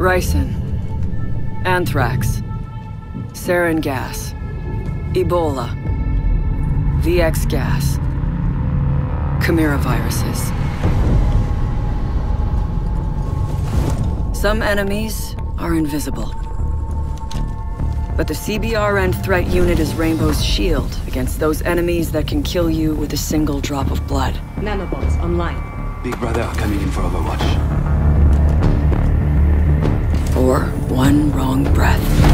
ricin, anthrax, sarin gas, Ebola, VX gas, Chimera viruses. Some enemies are invisible. But the CBRN threat unit is Rainbow's shield against those enemies that can kill you with a single drop of blood. Nanobots online. Big Brother are coming in for Overwatch. Or one wrong breath.